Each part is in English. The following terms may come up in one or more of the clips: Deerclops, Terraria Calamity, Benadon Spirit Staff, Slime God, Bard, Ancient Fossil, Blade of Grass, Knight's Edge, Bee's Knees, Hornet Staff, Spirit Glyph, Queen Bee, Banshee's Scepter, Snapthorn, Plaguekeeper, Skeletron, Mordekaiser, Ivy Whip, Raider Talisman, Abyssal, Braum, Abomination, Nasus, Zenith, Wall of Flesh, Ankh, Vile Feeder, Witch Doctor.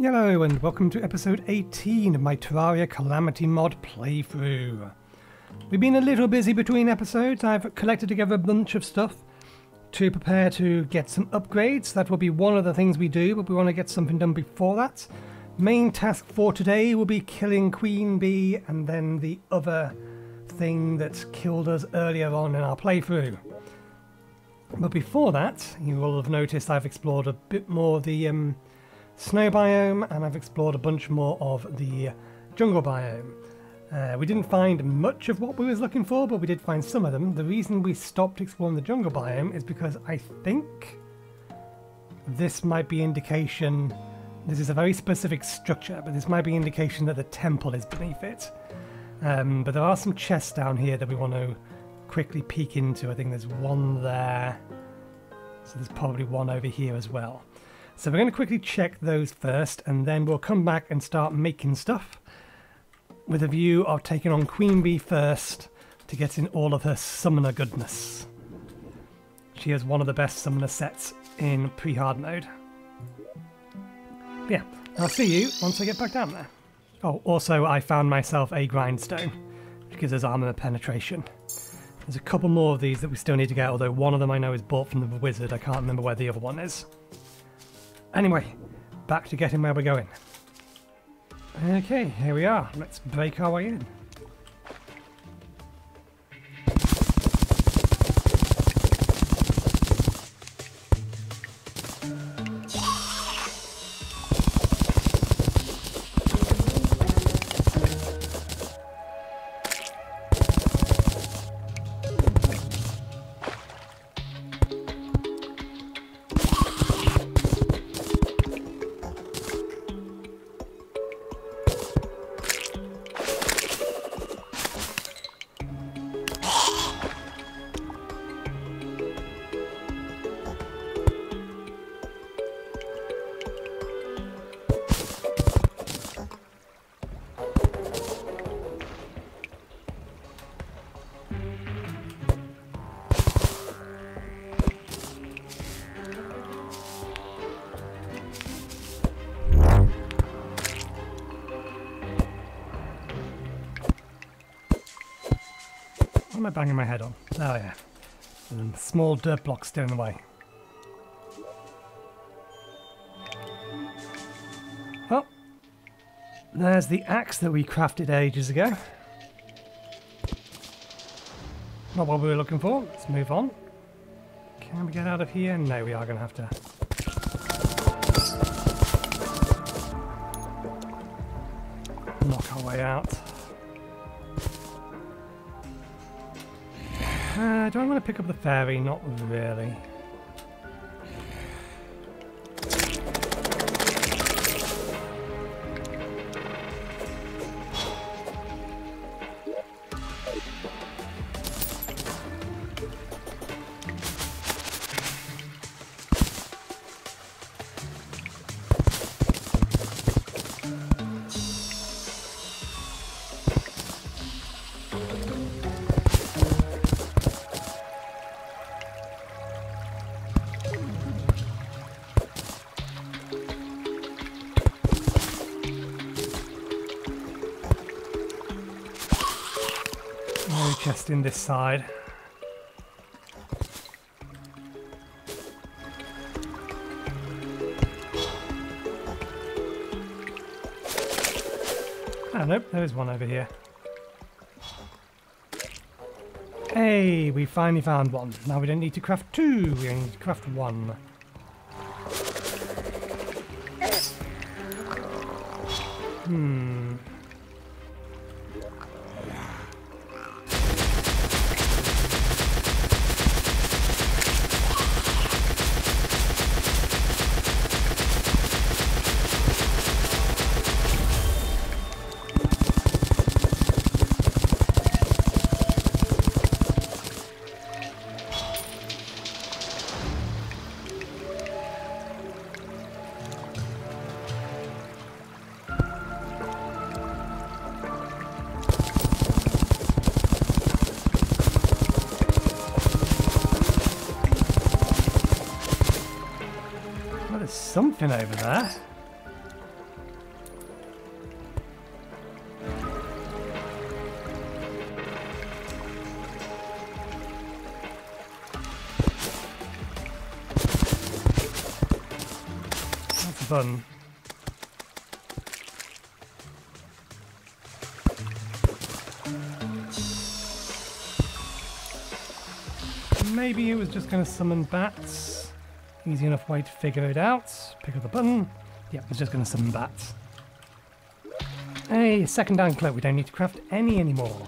Hello and welcome to episode 18 of my Terraria Calamity mod playthrough. We've been a little busy between episodes. I've collected together a bunch of stuff to prepare to get some upgrades. That will be one of the things we do, but we want to get something done before that. Main task for today will be killing Queen Bee and then the other thing that killed us earlier on in our playthrough. But before that, you will have noticed I've explored a bit more of the snow biome, and I've explored a bunch more of the jungle biome. We didn't find much of what we was looking for, but we did find some of them. The reason we stopped exploring the jungle biome is because I think this might be indication, this is a very specific structure, but this might be indication that the temple is beneath it. But there are some chests down here that we want to quickly peek into. I think there's one there, so there's probably one over here as well. So we're going to quickly check those first, and then we'll come back and start making stuff with a view of taking on Queen Bee first to get in all of her summoner goodness. She has one of the best summoner sets in pre-hard mode. But yeah, I'll see you once I get back down there. Oh, also I found myself a grindstone, which gives us armor penetration. There's a couple more of these that we still need to get, although one of them I know is bought from the wizard. I can't remember where the other one is. Anyway, back to getting where we're going. Okay, here we are. Let's break our way in. What am I banging my head on? Oh yeah, and small dirt blocks still in the way. Oh, there's the axe that we crafted ages ago. Not what we were looking for. Let's move on. Can we get out of here? No, we are going to have to. Knock our way out. Do I want to pick up the fairy? Not really. In this side. Oh, nope, there is one over here. Hey, we finally found one. Now we don't need to craft two, we only need to craft one. Something over there. fun. Maybe it was just going to summon bats. Easy enough way to figure it out. Pick up the button. Yep, it's just going to summon bats. Hey, second anklet. We don't need to craft any anymore.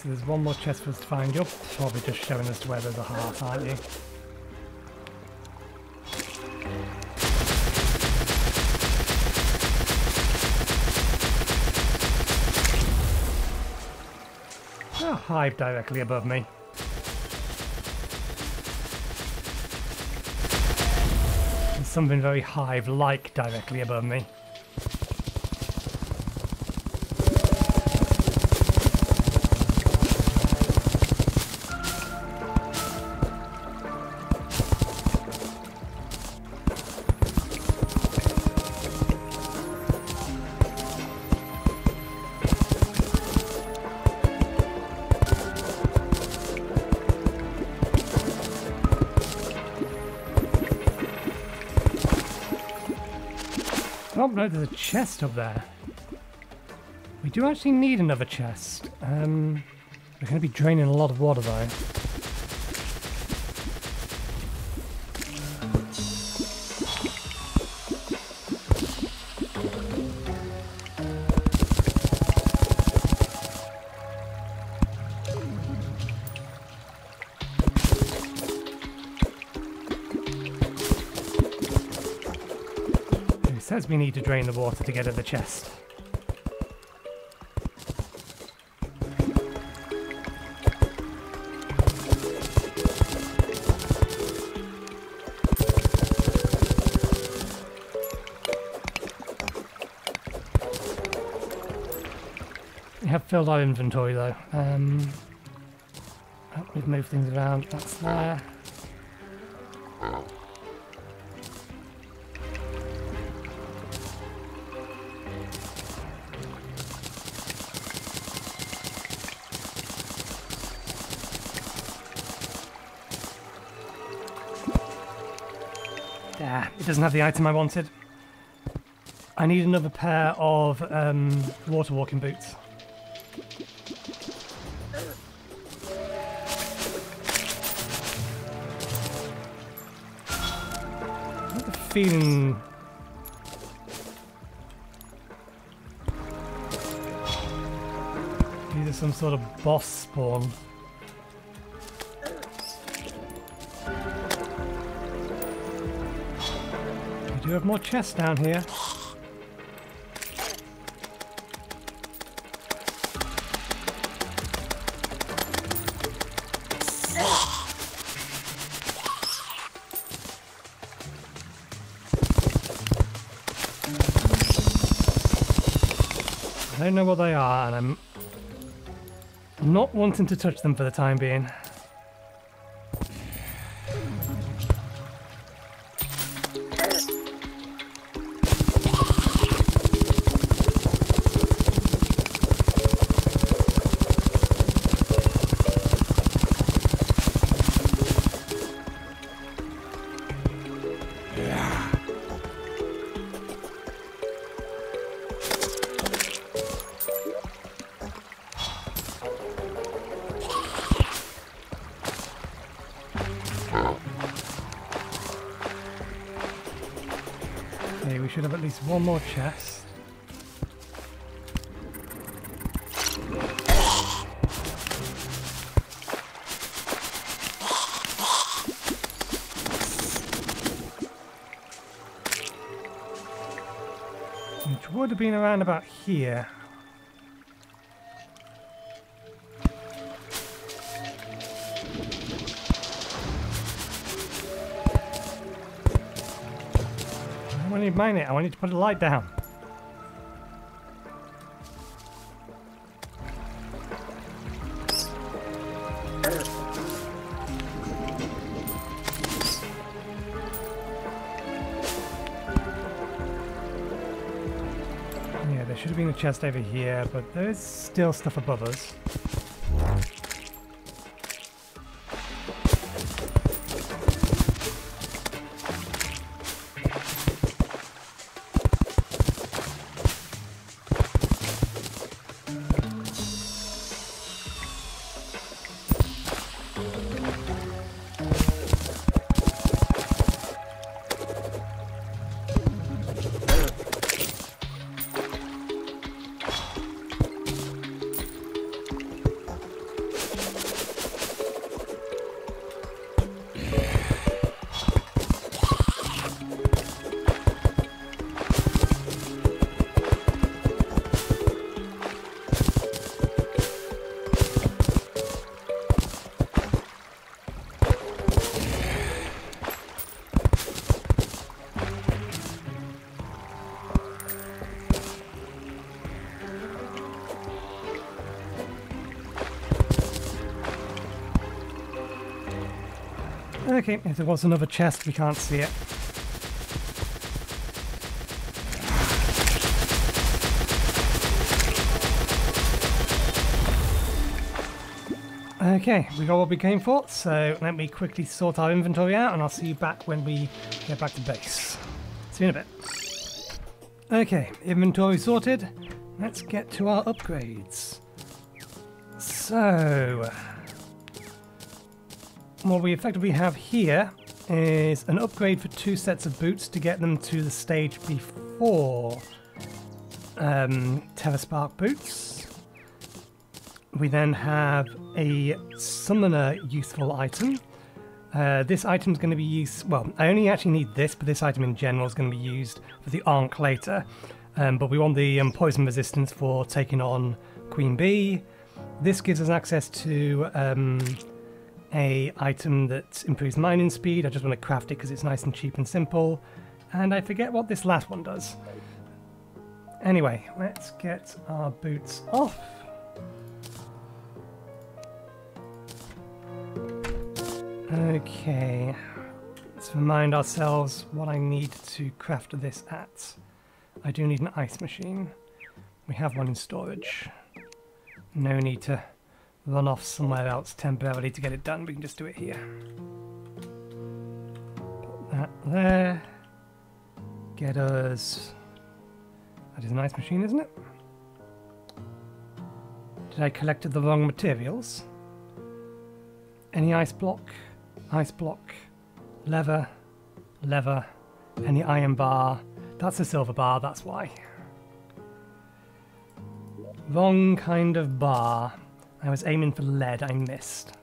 So there's one more chest for us to find. You're probably just showing us where there's a heart, aren't you? Oh, hive directly above me. There's something very hive-like directly above me. No, there's a chest up there. We do actually need another chest. We're going to be draining a lot of water, though. We need to drain the water to get at the chest. We have filled our inventory though. We've moved things around. That's there. Doesn't have the item I wanted. I need another pair of water walking boots. I have the feeling these are some sort of boss spawn. We have more chests down here. I don't know what they are, and I'm not wanting to touch them for the time being. One more chest. Which would have been around about here. Mine it. I want you to put a light down. should have been a chest over here, but there's still stuff above us. Okay, if there was another chest, we can't see it. Okay, we got what we came for, so let me quickly sort our inventory out and I'll see you back when we get back to base. See you in a bit. Okay, inventory sorted. Let's get to our upgrades. So... what we effectively have here is an upgrade for 2 sets of boots to get them to the stage before Terra Spark boots. We then have a summoner useful item. This item is going to be used, well, I only actually need this, but this item in general is going to be used for the Ankh later. But we want the poison resistance for taking on Queen Bee. This gives us access to... a item that improves mining speed. I just want to craft it because it's nice and cheap and simple. And I forget what this last one does. Anyway, let's get our boots off. Okay, let's remind ourselves what I need to craft this at. I do need an ice machine. We have one in storage. No need to run off somewhere else temporarily to get it done. We can just do it here. Put that there. Get us... that is a nice machine, isn't it? Did I collect the wrong materials? Any ice block? Ice block. Leather. Leather. Any iron bar? That's a silver bar, that's why. Wrong kind of bar. I was aiming for lead, I missed. Is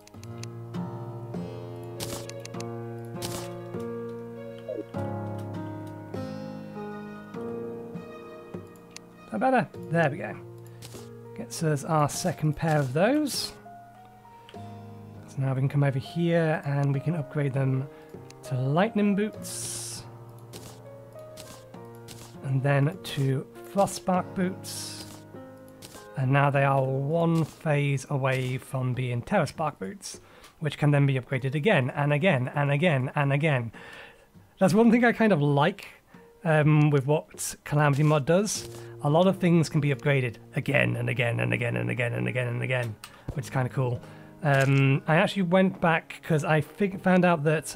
that better? There we go. Gets us our second pair of those. So now we can come over here and we can upgrade them to lightning boots. And then to frostbark boots. And now they are one phase away from being Terra Spark boots, which can then be upgraded again and again and again and again. That's one thing I kind of like with what Calamity Mod does. A lot of things can be upgraded again and again and again and again and again and again, which is kind of cool. I actually went back because I found out that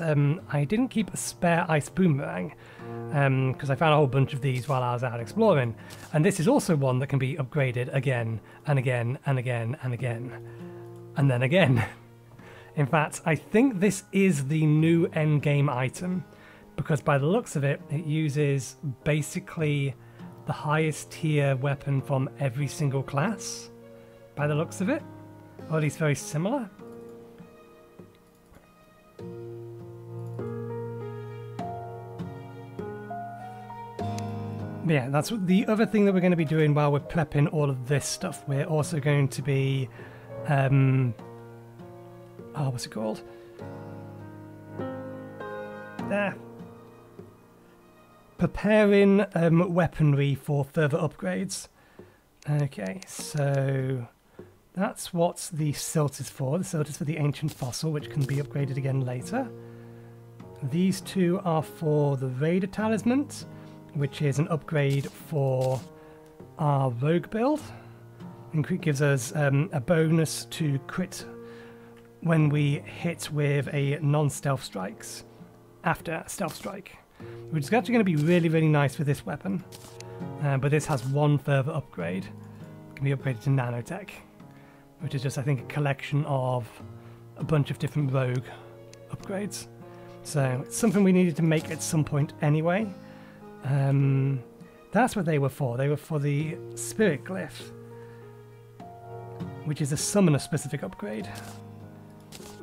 I didn't keep a spare ice boomerang. Because I found a whole bunch of these while I was out exploring, and this is also one that can be upgraded again and again and again and again and then again. In fact, I think this is the new endgame item, because by the looks of it, it uses basically the highest tier weapon from every single class, by the looks of it, or at least very similar. Yeah, that's the other thing that we're going to be doing while we're prepping all of this stuff. We're also going to be, oh, what's it called? There. Preparing weaponry for further upgrades. Okay, so that's what the silt is for. The silt is for the Ancient Fossil, which can be upgraded again later. These two are for the Raider Talisman, which is an upgrade for our Rogue build, and crit gives us a bonus to crit when we hit with a non-stealth strikes after stealth strike, which is actually going to be really, really nice for this weapon. But this has one further upgrade. It can be upgraded to Nanotech, which is just, I think, a collection of a bunch of different rogue upgrades. So it's something we needed to make at some point anyway. That's what they were for. They were for the Spirit Glyph, which is a summoner-specific upgrade,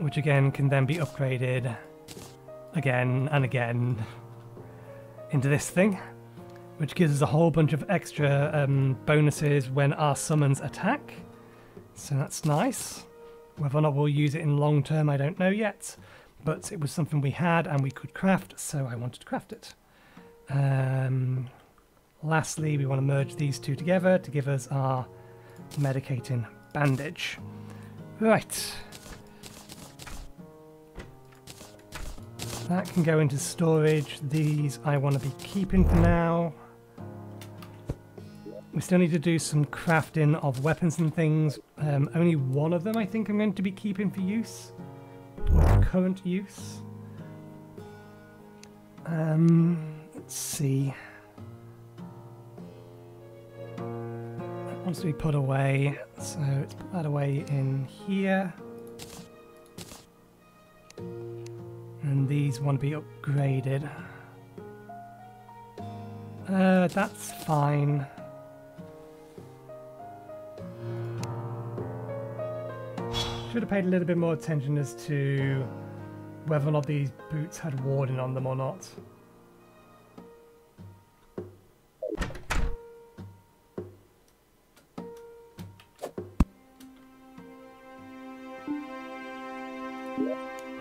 which again can then be upgraded again and again into this thing, which gives us a whole bunch of extra bonuses when our summons attack. So that's nice. Whether or not we'll use it in long term, I don't know yet, but it was something we had and we could craft, so I wanted to craft it. Lastly, we want to merge these two together to give us our medicating bandage. Right. That can go into storage. These I want to be keeping for now. We still need to do some crafting of weapons and things. Only one of them I think I'm going to be keeping for use, or current use. Let's see. That wants to be put away, so let's put that away in here. And these want to be upgraded. That's fine. Should have paid a little bit more attention as to whether or not these boots had warding on them or not.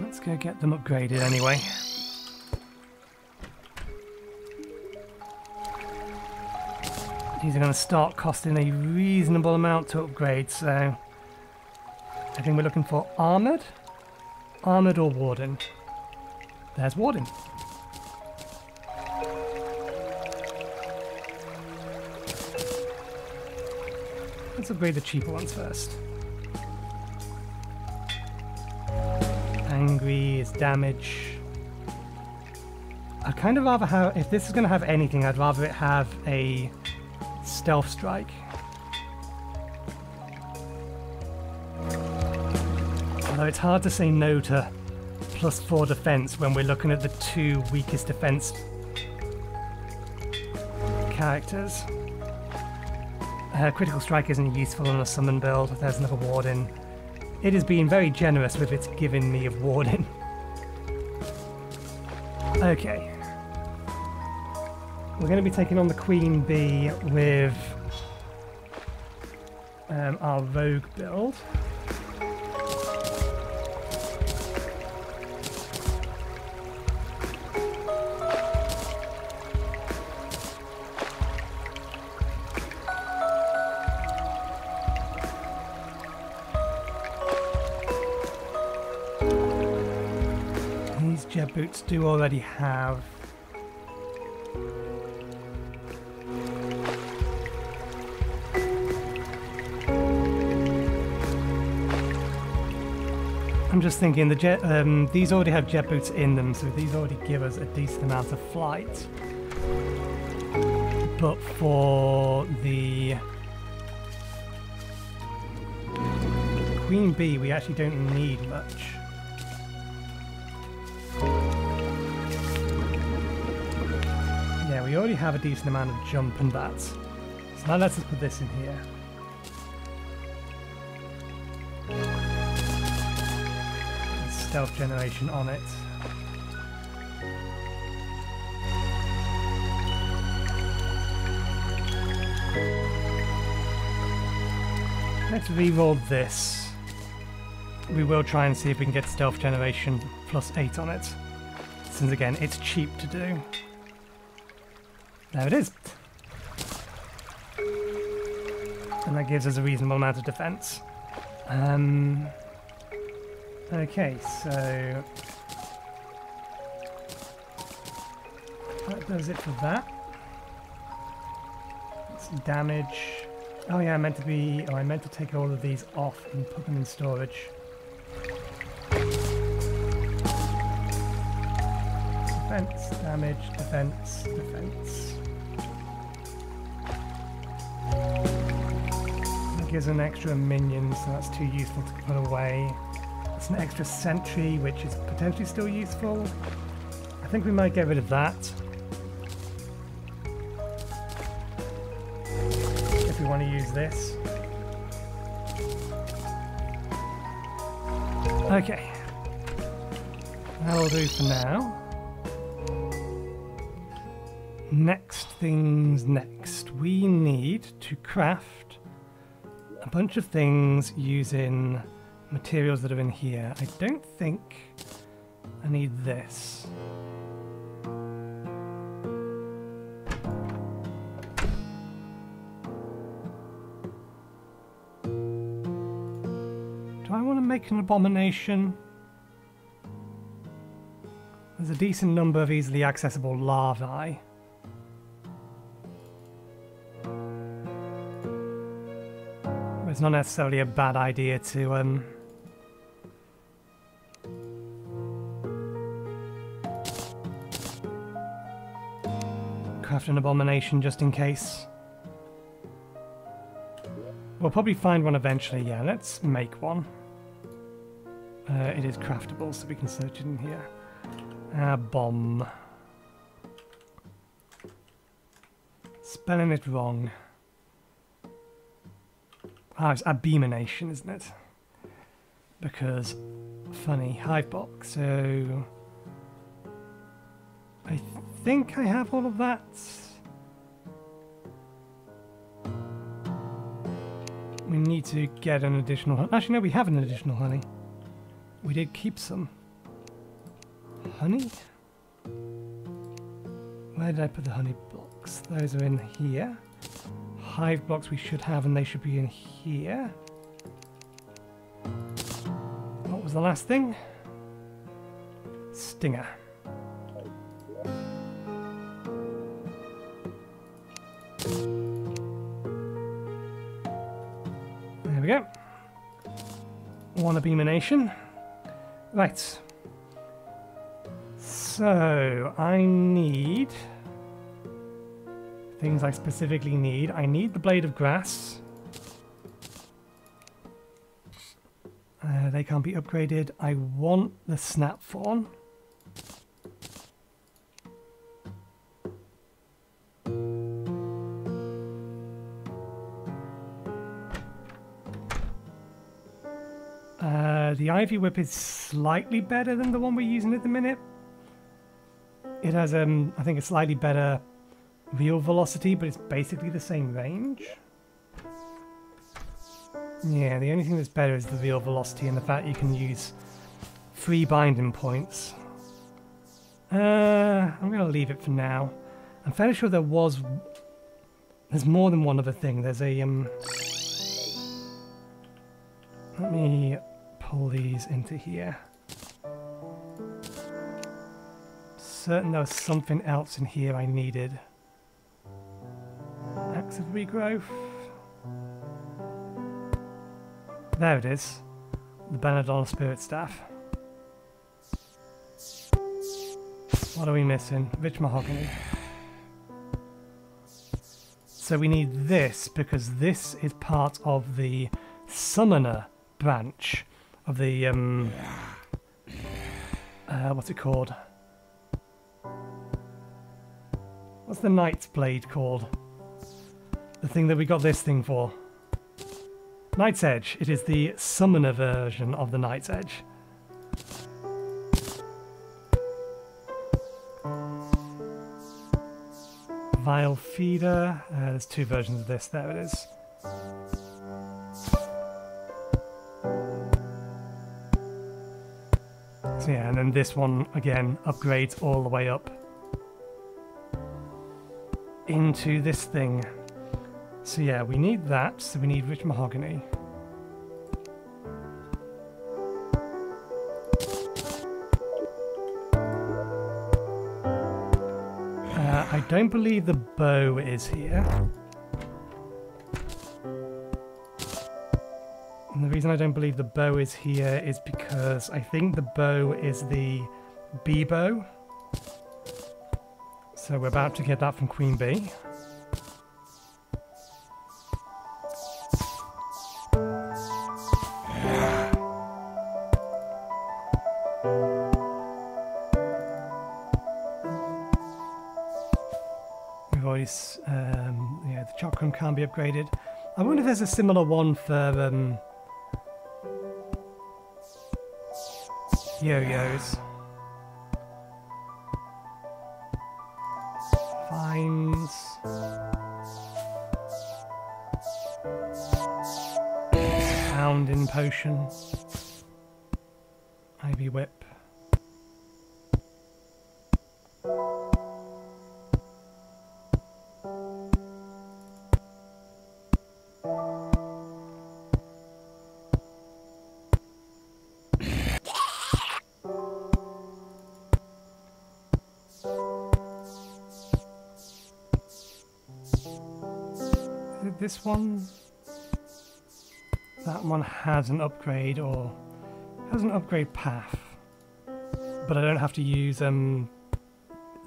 Let's go get them upgraded anyway. These are going to start costing a reasonable amount to upgrade, so I think we're looking for armoured, armoured or warden. There's warden. Let's upgrade the cheaper ones first. Angry is damage. I'd kind of rather have, if this is going to have anything, I'd rather it have a stealth strike. Although it's hard to say no to +4 defense when we're looking at the two weakest defense characters. Critical strike isn't useful on a summon build. There's another warden. It has been very generous with its giving me of warden. Okay. We're going to be taking on the Queen Bee with our rogue build. Boots do already have. I'm just thinking the jet. These already have jet boots in them, so these already give us a decent amount of flight. But for the Queen Bee, we actually don't need much. We already have a decent amount of jump and that, so now let's just put this in here. And stealth generation on it. Let's reroll this. We will try and see if we can get stealth generation +8 on it, since again it's cheap to do. There it is. And that gives us a reasonable amount of defense. Okay, so that does it for that. Let's damage. Oh yeah, I meant to take all of these off and put them in storage. Defense, damage, defense, defense. That gives an extra minion, so that's too useful to put away. It's an extra sentry, which is potentially still useful. I think we might get rid of that. If we want to use this. Okay. That'll do for now. Next things next. We need to craft a bunch of things using materials that are in here. I don't think I need this. Do I want to make an abomination? There's a decent number of easily accessible larvae. It's not necessarily a bad idea to craft an abomination just in case. We'll probably find one eventually, yeah, let's make one. It is craftable, so we can search it in here. Bomb. Spelling it wrong. Ah, it's Abomination, isn't it? Because, funny, Hivebox, so... I think I have all of that. We need to get an additional... Actually, no, we have an additional honey. We did keep some. Honey? Where did I put the honey box? Those are in here. Hive blocks we should have, and they should be in here. What was the last thing? Stinger. There we go. One abomination. Right. So, I need... things I specifically need. I need the Blade of Grass. They can't be upgraded. I want the Snapthorn. The Ivy Whip is slightly better than the one we're using at the minute. It has, I think, a slightly better... real velocity, but it's basically the same range. Yeah, the only thing that's better is the real velocity and the fact you can use free binding points. I'm going to leave it for now. I'm fairly sure there's more than one other thing. There's a let me pull these into here. Certain there was something else in here I needed. Of regrowth. There it is. The Benadon Spirit Staff. What are we missing? Rich Mahogany. So we need this because this is part of the Summoner branch of the what's it called? What's the Knight's Blade called? The thing that we got this thing for. Knight's Edge. It is the summoner version of the Knight's Edge. Vile Feeder. There's two versions of this. There it is. So yeah, and then this one, again, upgrades all the way up into this thing. So yeah, we need that, so we need Rich Mahogany. I don't believe the bow is here. reason I don't believe the bow is here is because I think the bow is the bee bow. So we're about to get that from Queen Bee. We've already, yeah, the chakram can be upgraded. I wonder if there's a similar one for yo-yos. Vines. Pounding potion. Ivy whip. This one, that one has an upgrade, or has an upgrade path, but I don't have to use the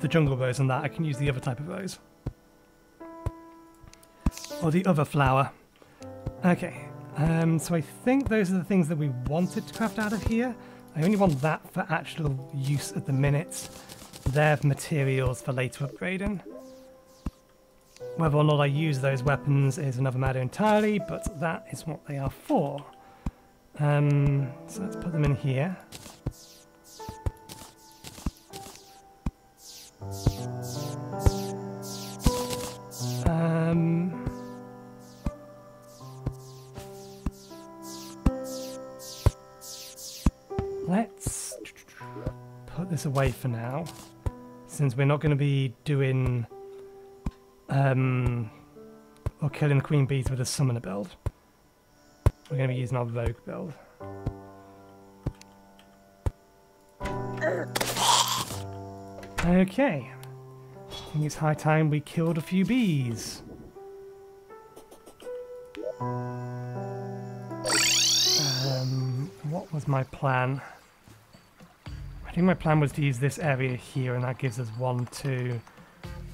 jungle rose on that. I can use the other type of rose, or the other flower. Okay, so I think those are the things that we wanted to craft out of here. I only want that for actual use at the minute. They're materials for later upgrading. Whether or not I use those weapons is another matter entirely, but that is what they are for. So let's put them in here. Let's put this away for now, since we're not going to be doing... or killing the Queen Bees with a summoner build. We're going to be using our rogue build. Okay. I think it's high time we killed a few bees. What was my plan? I think my plan was to use this area here, and that gives us 1, 2...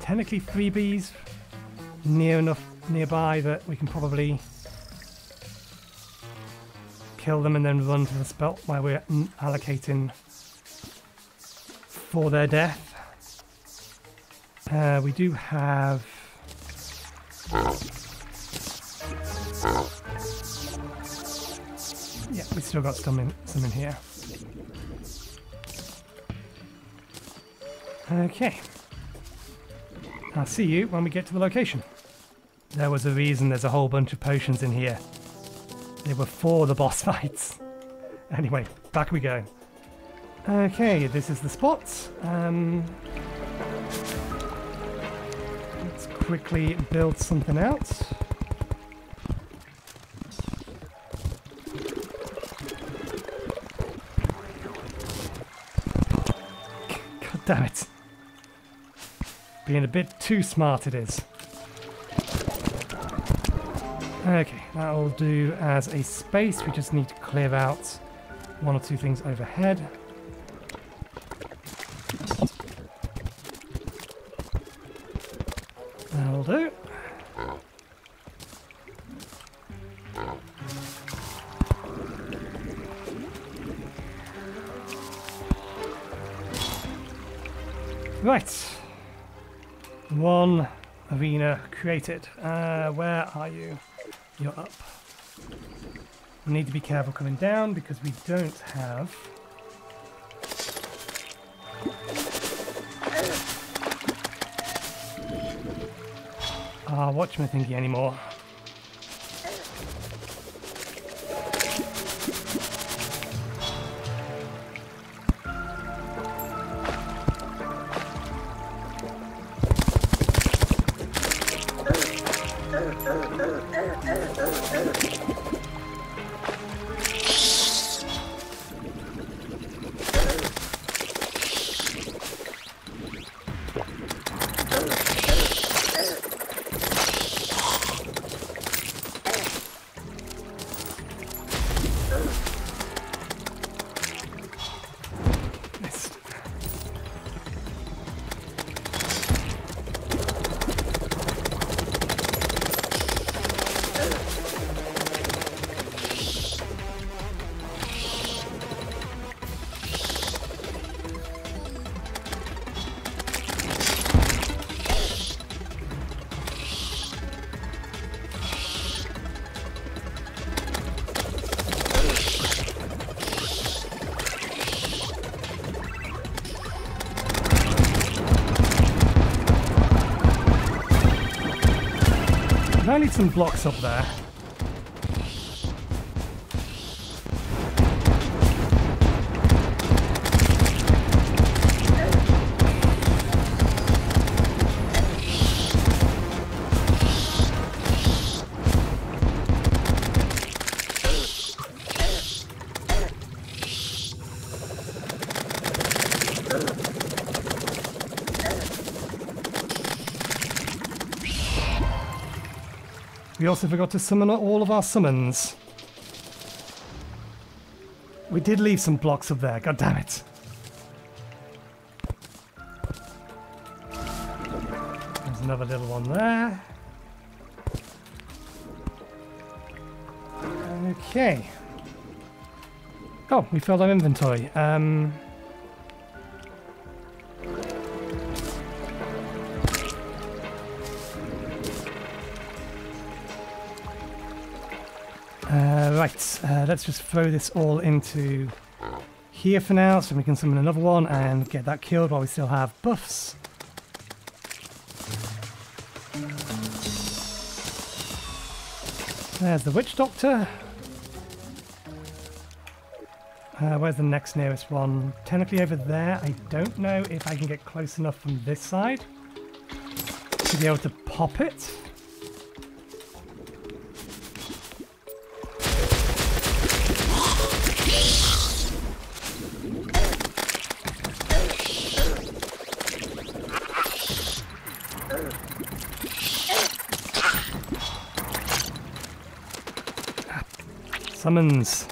technically 3 bees near enough nearby that we can probably kill them and then run to the spot where we're allocating for their death. We do have we still got some in here. Okay. I'll see you when we get to the location. There was a reason there's a whole bunch of potions in here. They were for the boss fights. Anyway, back we go. Okay, this is the spot. Let's quickly build something out. God damn it. Being a bit too smart it is. Okay, that'll do as a space. We just need to clear out 1 or 2 things overhead. That'll do. Right. 1 arena created. Where are you? You're up. We need to be careful coming down because we don't have... Ah, watch my thingy anymore. And I need some blocks up there. We also forgot to summon all of our summons. We did leave some blocks up there, god damn it. There's another little one there. Okay. Oh, we filled our inventory. Right, let's just throw this all into here for now so we can summon another one and get that killed while we still have buffs. There's the Witch Doctor. Where's the next nearest one? Technically over there. I don't know if I can get close enough from this side to be able to pop it. Summons.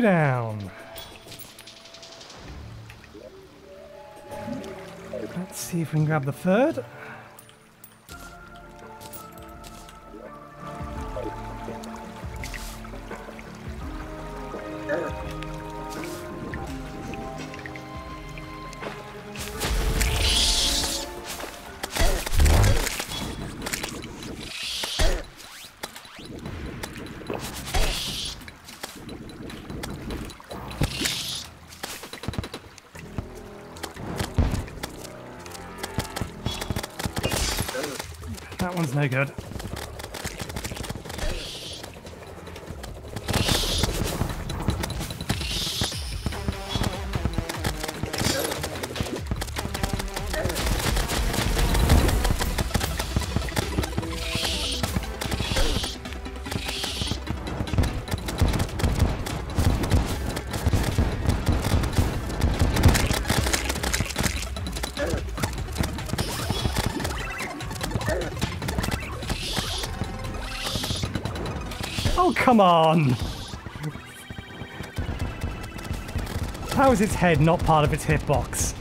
Down. Let's see if we can grab the third. No good. Come on! How is its head not part of its hitbox?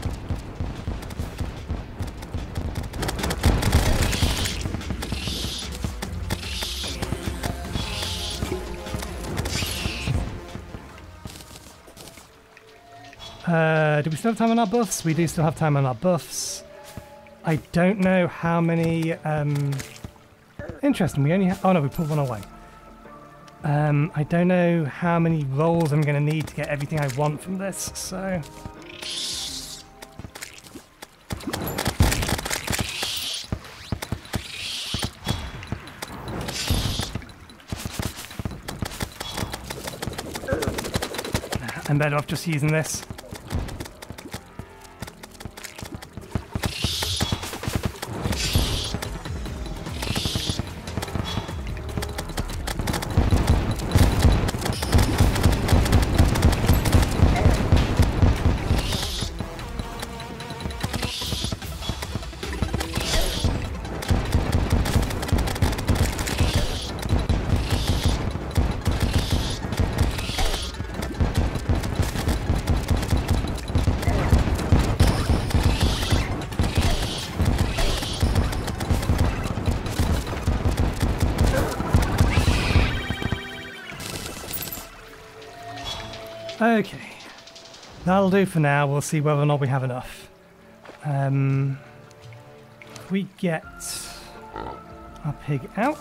Do we still have time on our buffs? We do still have time on our buffs. I don't know how many... Interesting, we only have... Oh no, we put one away. I don't know how many rolls I'm going to need to get everything I want from this, so... I'm better off just using this. Okay, that'll do for now. We'll see whether or not we have enough. If we get our pig out,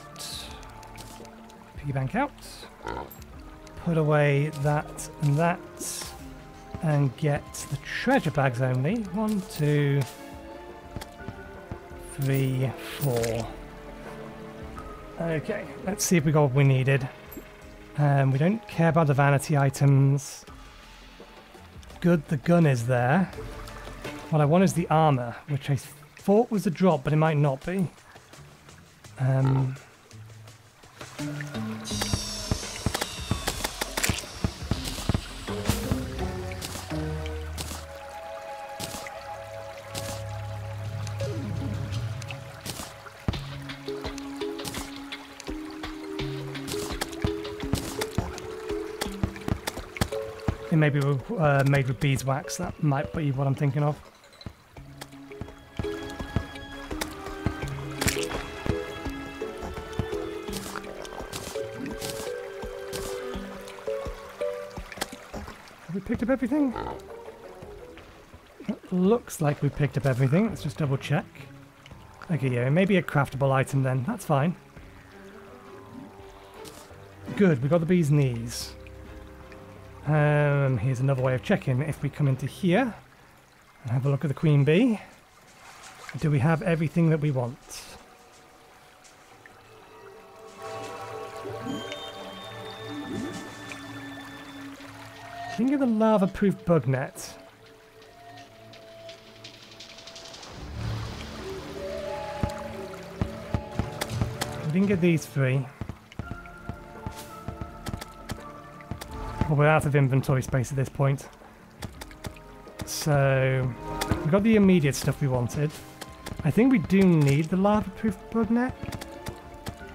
piggy bank out, put away that and that, and get the treasure bags only. 1, 2, 3, 4. Okay, let's see if we got what we needed. We don't care about the vanity items. Good, the gun is there. What I want is the armor, which I thought was a drop, but it might not be. Maybe we're made with beeswax. That might be what I'm thinking of. Have we picked up everything? It looks like we picked up everything. Let's just double check. Okay, yeah, maybe a craftable item then. That's fine. Good, we got the Bee's Knees. Here's another way of checking. If we come into here and have a look at the Queen Bee, do we have everything that we want? Think of the lava-proof bug net. We didn't get these three. Well, we're out of inventory space at this point. So, we got the immediate stuff we wanted. I think we do need the lava-proof bug net.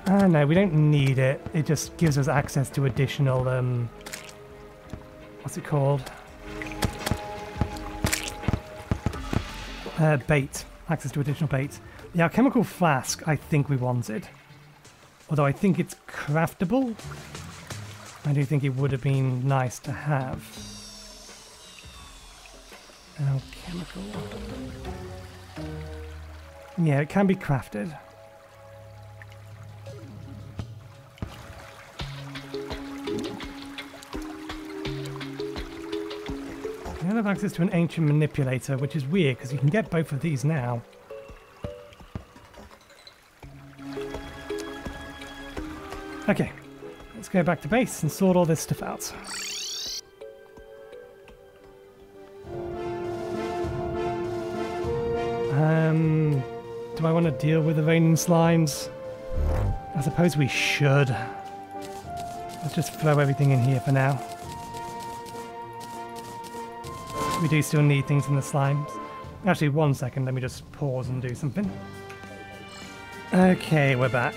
No, we don't need it. It just gives us access to additional, what's it called? Bait. Access to additional bait. The alchemical flask, I think we wanted. Although I think it's craftable. I do think it would have been nice to have. Alchemical. Yeah, it can be crafted. I don't have access to an ancient manipulator, which is weird because you can get both of these now. Okay. Let's go back to base and sort all this stuff out. Do I want to deal with the raining slimes? I suppose we should. Let's just throw everything in here for now. We do still need things in the slimes. Actually, 1 second, let me just pause and do something. Okay, we're back.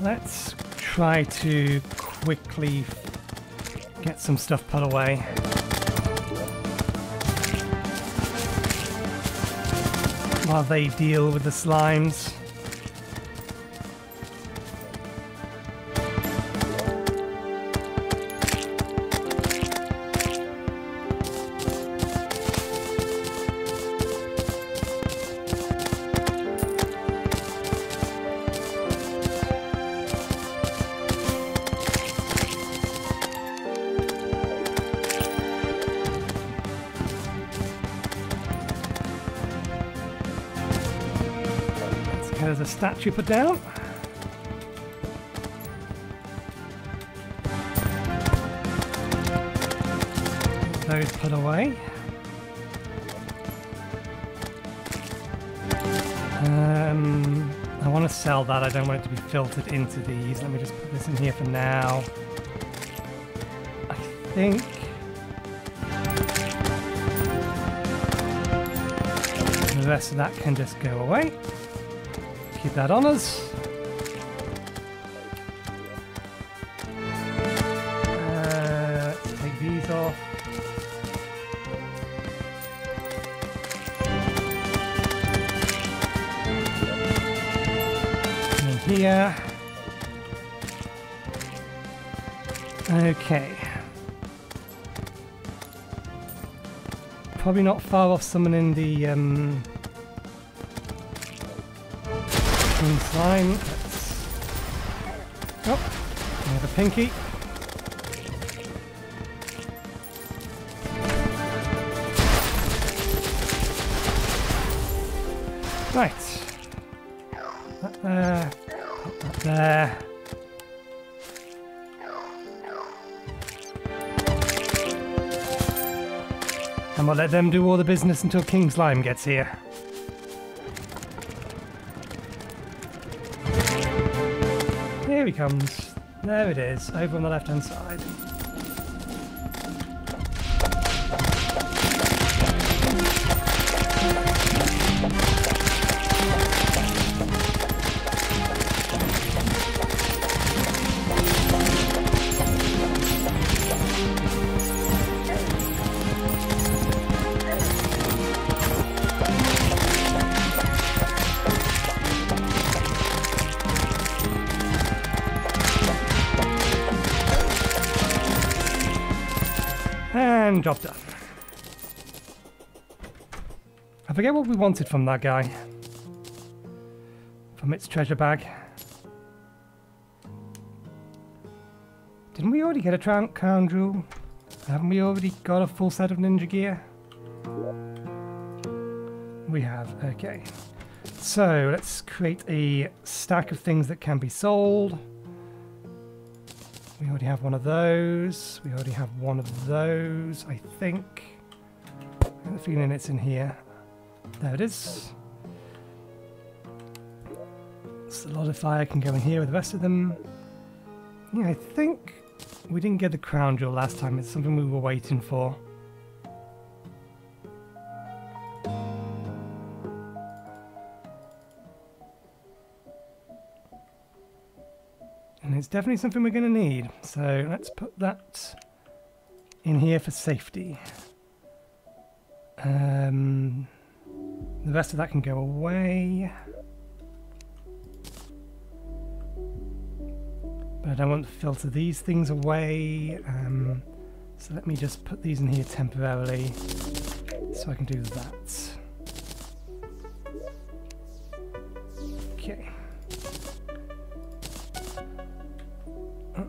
Let's try to quickly get some stuff put away. While they deal with the slimes. Statue put down. Those put away. I want to sell that. I don't want it to be filtered into these. Let me just put this in here for now. I think. The rest of that can just go away. Keep that on us. Take these off. here. Okay. Probably not far off summoning the slime. Oh, we have a pinky. Right. That there. That there. And we'll let them do all the business until King Slime gets here. Here he comes. There it is, over on the left-hand side. Job done. I forget what we wanted from that guy. From its treasure bag. Didn't we already get a crown jewel? Haven't we already got a full set of ninja gear? We have, okay. So let's create a stack of things that can be sold. We already have one of those. We already have one of those, I think. I have a feeling it's in here. There it is. Solidifier can go in here with the rest of them. Yeah, I think we didn't get the crown jewel last time. It's something we were waiting for. It's definitely something we're going to need, so let's put that in here for safety. The rest of that can go away. But I don't want to filter these things away, so let me just put these in here temporarily so I can do that. Okay.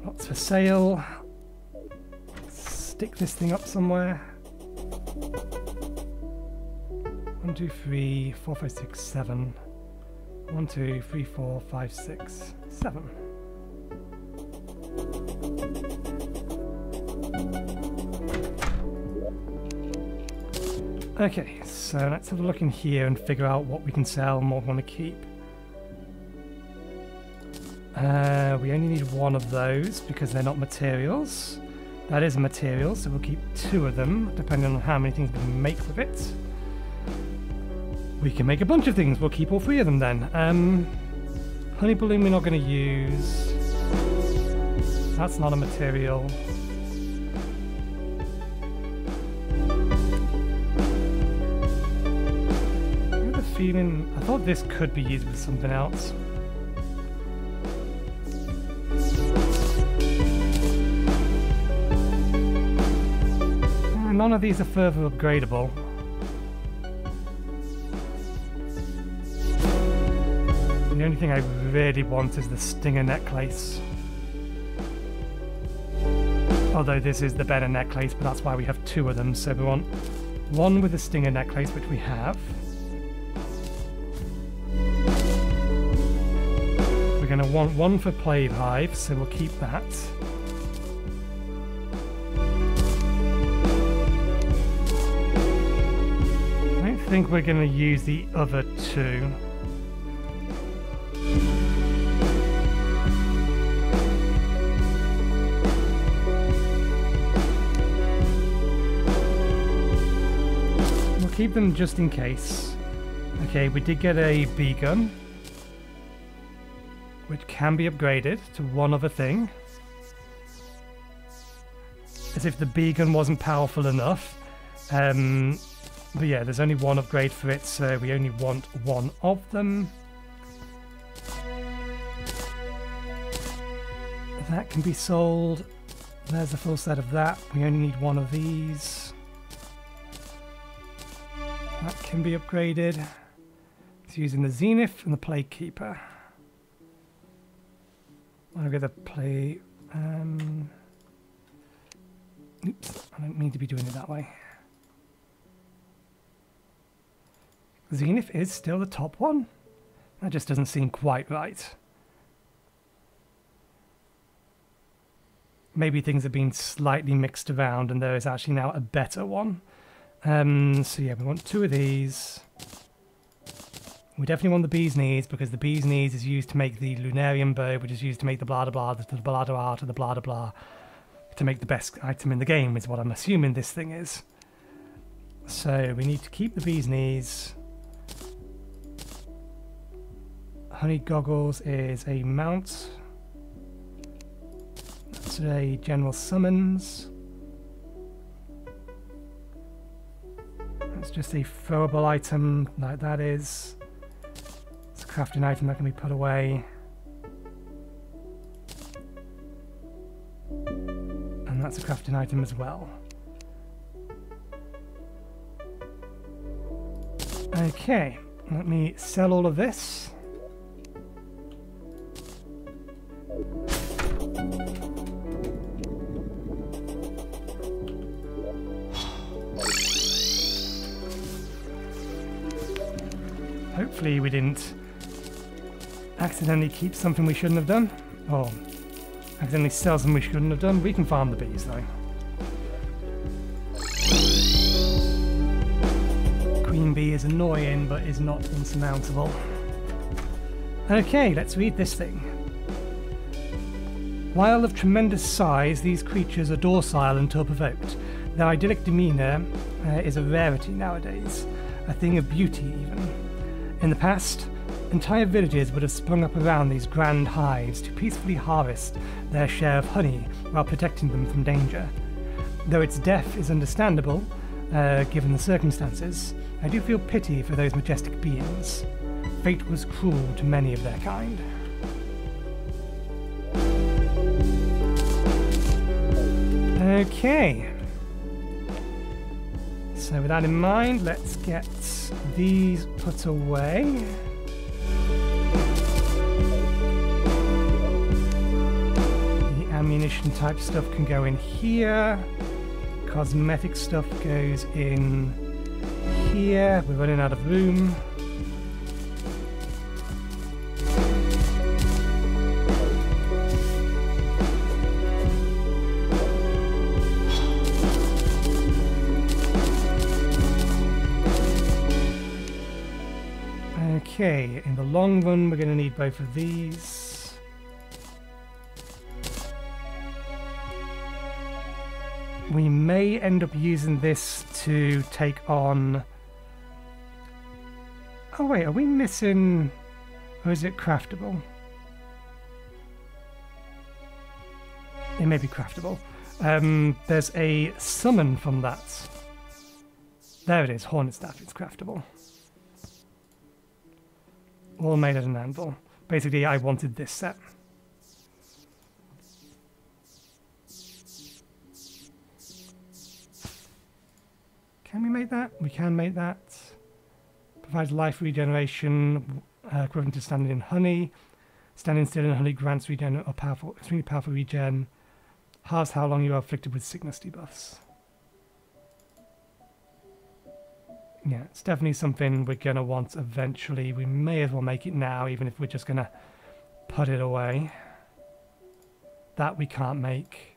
What's for sale? Stick this thing up somewhere. 1, 2, 3, 4, 5, 6, 7. 1, 2, 3, 4, 5, 6, 7. Okay, so let's have a look in here and figure out what we can sell and what we want to keep. We only need one of those because they're not materials. That is a material, so we'll keep two of them depending on how many things we can make with it. We can make a bunch of things. We'll keep all three of them then. Honey balloon we're not going to use. That's not a material. I have a feeling... I thought this could be used with something else. None of these are further upgradable. The only thing I really want is the Stinger necklace. Although this is the better necklace, but that's why we have two of them. So we want one with the Stinger necklace, which we have. We're going to want one for Plague Hive, so we'll keep that. I think we're going to use the other two. We'll keep them just in case. Okay, we did get a bee gun, which can be upgraded to one other thing. As if the bee gun wasn't powerful enough. But yeah, there's only one upgrade for it, so we only want one of them. That can be sold. There's a full set of that. We only need one of these. That can be upgraded. It's using the Zenith and the Plaguekeeper. I'll get the play. Oops, I don't mean to be doing it that way. Zenith is still the top one? That just doesn't seem quite right. Maybe things have been slightly mixed around and there is actually now a better one. So yeah, we want two of these. We definitely want the Bee's Knees, because the Bee's Knees is used to make the Lunarium Bow, which is used to make the blah da blah, the blah da blah, to the blah da blah, to make the best item in the game, is what I'm assuming this thing is. So we need to keep the Bee's Knees. Honey Goggles is a mount. That's a general summons. That's just a throwable item, like that is. It's a crafting item that can be put away. And that's a crafting item as well. Okay, let me sell all of this. Hopefully we didn't accidentally keep something we shouldn't have done, or accidentally sell something we shouldn't have done. We can farm the bees though. Queen Bee is annoying, but is not insurmountable. Okay, let's read this thing. While of tremendous size, these creatures are docile until provoked. Their idyllic demeanour is a rarity nowadays, a thing of beauty even. In the past, entire villages would have sprung up around these grand hives to peacefully harvest their share of honey while protecting them from danger. Though its death is understandable, given the circumstances, I do feel pity for those majestic beings. Fate was cruel to many of their kind. Okay, so with that in mind, let's get these put away. The ammunition type stuff can go in here. Cosmetic stuff goes in here. We're running out of room. Okay, in the long run we're going to need both of these. We may end up using this to take on... Oh wait, are we missing... or is it craftable? It may be craftable. There's a summon from that. There it is, Hornet Staff, it's craftable. All made at an anvil. Basically, I wanted this set. Can we make that? We can make that. Provides life regeneration, equivalent to standing in honey. Standing still in honey grants regen or powerful, extremely powerful regen. Halves how long you are afflicted with sickness debuffs. Yeah, it's definitely something we're going to want eventually. We may as well make it now, even if we're just going to put it away. That we can't make.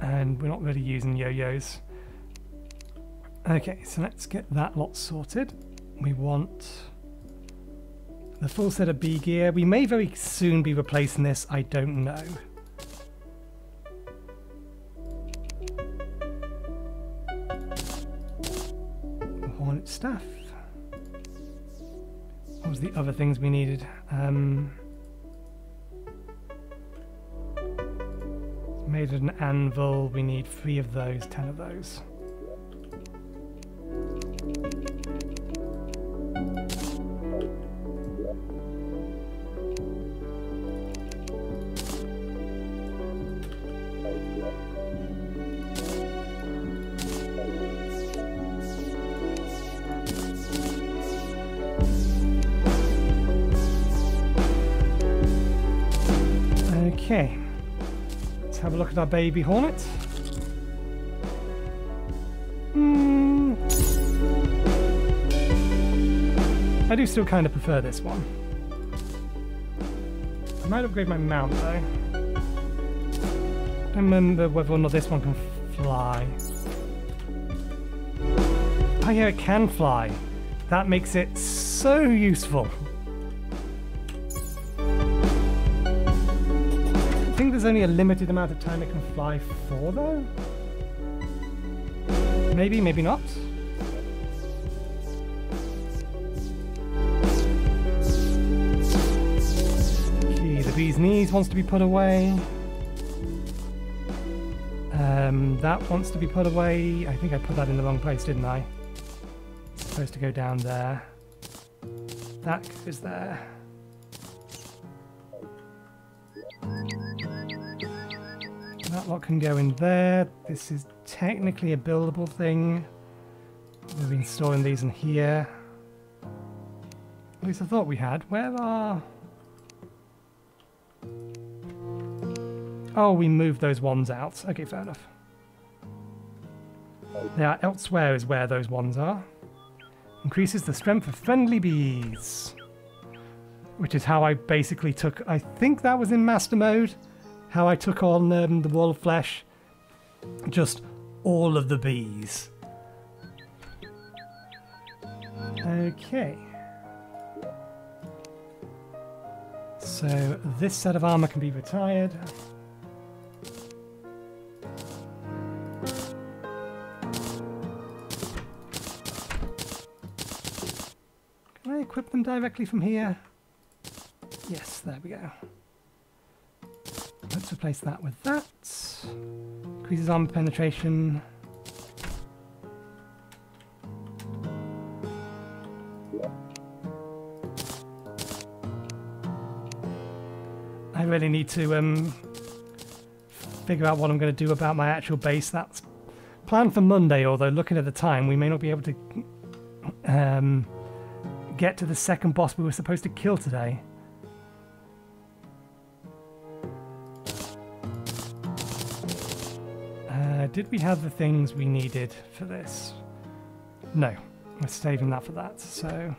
And we're not really using yo-yos. Okay, so let's get that lot sorted. We want the full set of bee gear. We may very soon be replacing this, I don't know. The Hornet Staff. What was the other things we needed? Made an anvil, we need 3 of those, 10 of those. Okay, let's have a look at our baby Hornet. I do still kind of prefer this one. I might upgrade my mount though. I don't remember whether or not this one can fly. Oh yeah, it can fly. That makes it so useful. I think there's only a limited amount of time it can fly for though. Maybe, maybe not. Okay, the Bee's Knees wants to be put away. That wants to be put away. I think I put that in the wrong place, didn't I? Supposed to go down there. That is there. That lot can go in there. This is technically a buildable thing. We've been storing these in here. At least I thought we had. Where are... Oh, we moved those ones out. Okay, fair enough. They are elsewhere is where those ones are. Increases the strength of friendly bees, which is how I basically took, I think that was in master mode, how I took on the Wall of Flesh, just all of the bees. Okay, so this set of armor can be retired. Equip them directly from here. Yes, there we go. Let's replace that with that. Increases armor penetration. I really need to figure out what I'm going to do about my actual base. That's planned for Monday, although looking at the time, we may not be able to get to the second boss we were supposed to kill today. Did we have the things we needed for this? No, we're saving that for that, so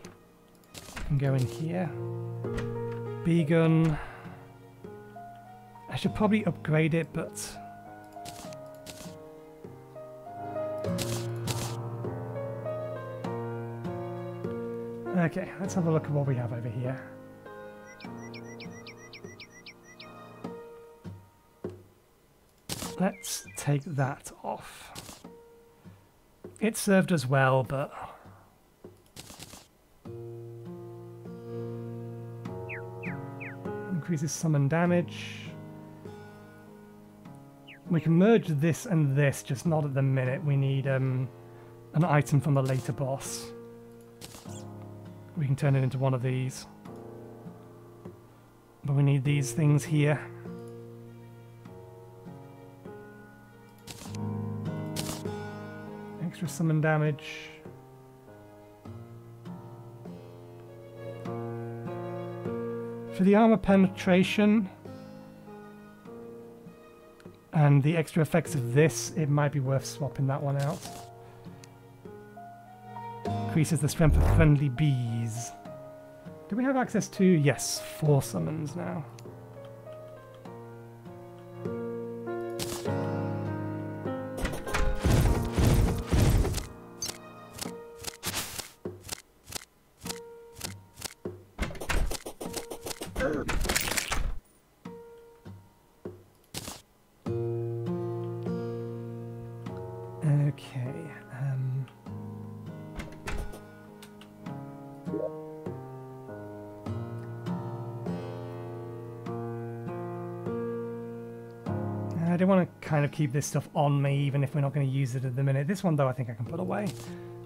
I can go in here. Bee gun. I should probably upgrade it, but okay, let's have a look at what we have over here. Let's take that off. It served us well, but... Increases summon damage. We can merge this and this, just not at the minute. We need an item from a later boss. We can turn it into one of these. But we need these things here. Extra summon damage. For the armor penetration and the extra effects of this, it might be worth swapping that one out. Increases the strength of friendly bees. Do we have access to? Yes, 4 summons now. I want to kind of keep this stuff on me, even if we're not going to use it at the minute. This one, though, I think I can put away.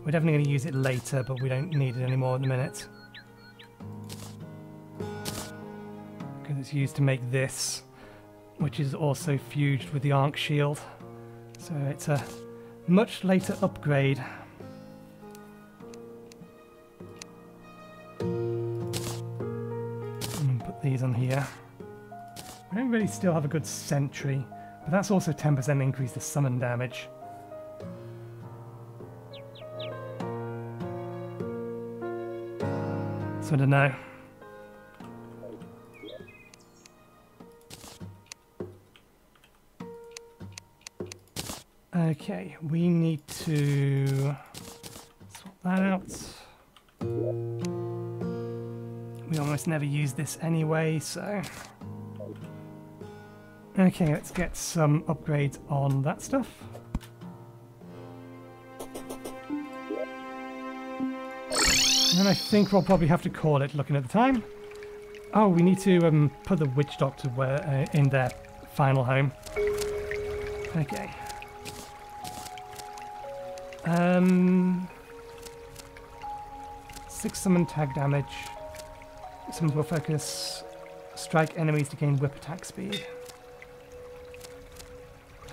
We're definitely going to use it later, but we don't need it anymore at the minute. Because it's used to make this, which is also fused with the Ankh shield. So it's a much later upgrade. I'm going to put these on here. I don't really still have a good sentry, but that's also 10% increase to summon damage. So I don't know. Okay, we need to swap that out. We almost never use this anyway, so... Okay, let's get some upgrades on that stuff. And I think we'll probably have to call it, looking at the time. Oh, we need to put the Witch Doctor in their final home. Okay. Six summon tag damage. Summons will focus. Strike enemies to gain whip attack speed.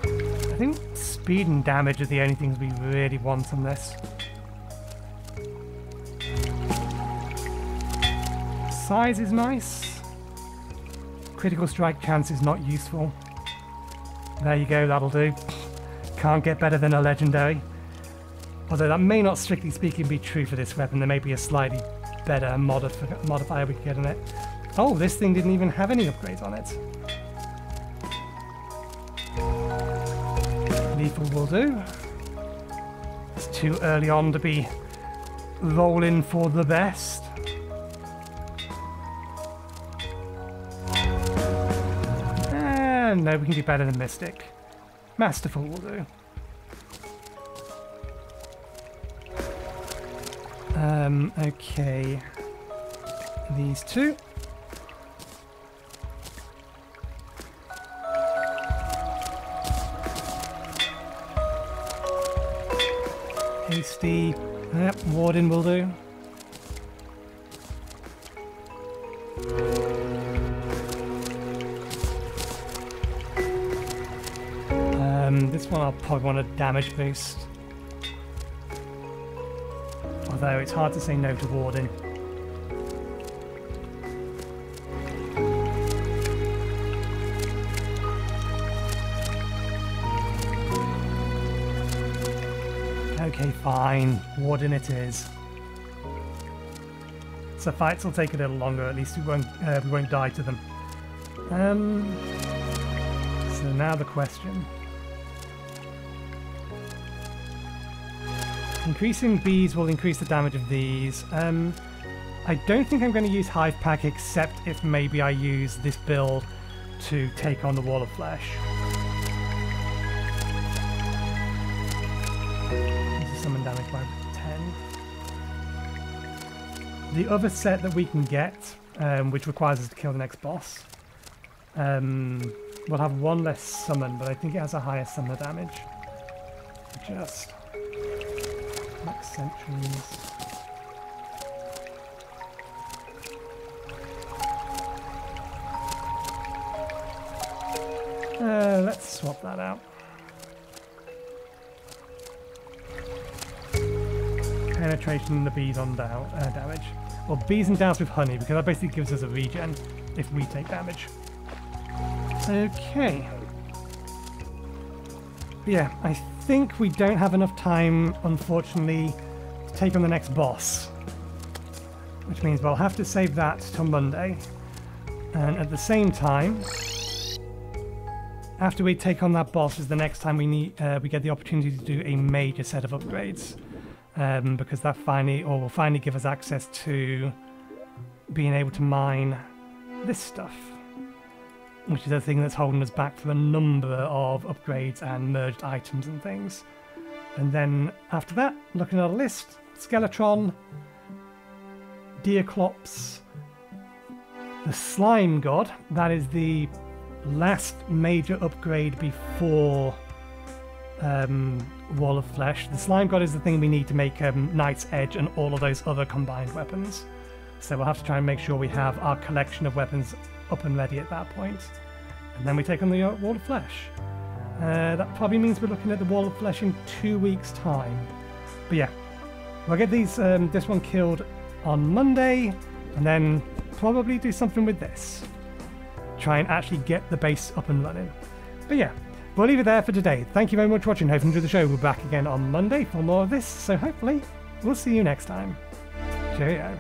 I think speed and damage are the only things we really want on this. Size is nice. Critical strike chance is not useful. There you go, that'll do. Can't get better than a legendary. Although that may not, strictly speaking, be true for this weapon. There may be a slightly better modifier we can get on it. Oh, this thing didn't even have any upgrades on it. Lethal will do. It's too early on to be rolling for the best. And no, we can do better than Mystic. Masterful will do. Okay, these two. Hasty, yep, Warden will do. This one I'll probably want a damage boost. Though it's hard to say no to Warden. Okay, fine. Warden it is. So fights will take a little longer. At least we won't die to them. So now the question. Increasing bees will increase the damage of these. I don't think I'm going to use Hive Pack, except if maybe I use this build to take on the Wall of Flesh. This is summon damage by 10. The other set that we can get, which requires us to kill the next boss, will have one less summon, but I think it has a higher summoner damage. Just... Max sentries. Let's swap that out. Penetration and the bees on damage. Well, bees and douse with honey, because that basically gives us a regen if we take damage. Okay. Yeah, I think we don't have enough time, unfortunately, to take on the next boss, which means we'll have to save that till Monday. And at the same time, after we take on that boss is the next time we get the opportunity to do a major set of upgrades, because that will finally give us access to being able to mine this stuff, which is the thing that's holding us back for a number of upgrades and merged items and things. And then after that, looking at our list, Skeletron, Deerclops, the Slime God, that is the last major upgrade before Wall of Flesh. The Slime God is the thing we need to make Knight's Edge and all of those other combined weapons. So we'll have to try and make sure we have our collection of weapons up and ready at that point. And then we take on the Wall of Flesh. That probably means we're looking at the Wall of Flesh in 2 weeks' time. But yeah, we'll get these this one killed on Monday, and then probably do something with this. try and actually get the base up and running. But yeah, we'll leave it there for today. Thank you very much for watching. Hope you enjoyed the show. We're back again on Monday for more of this, so hopefully we'll see you next time. Cheerio.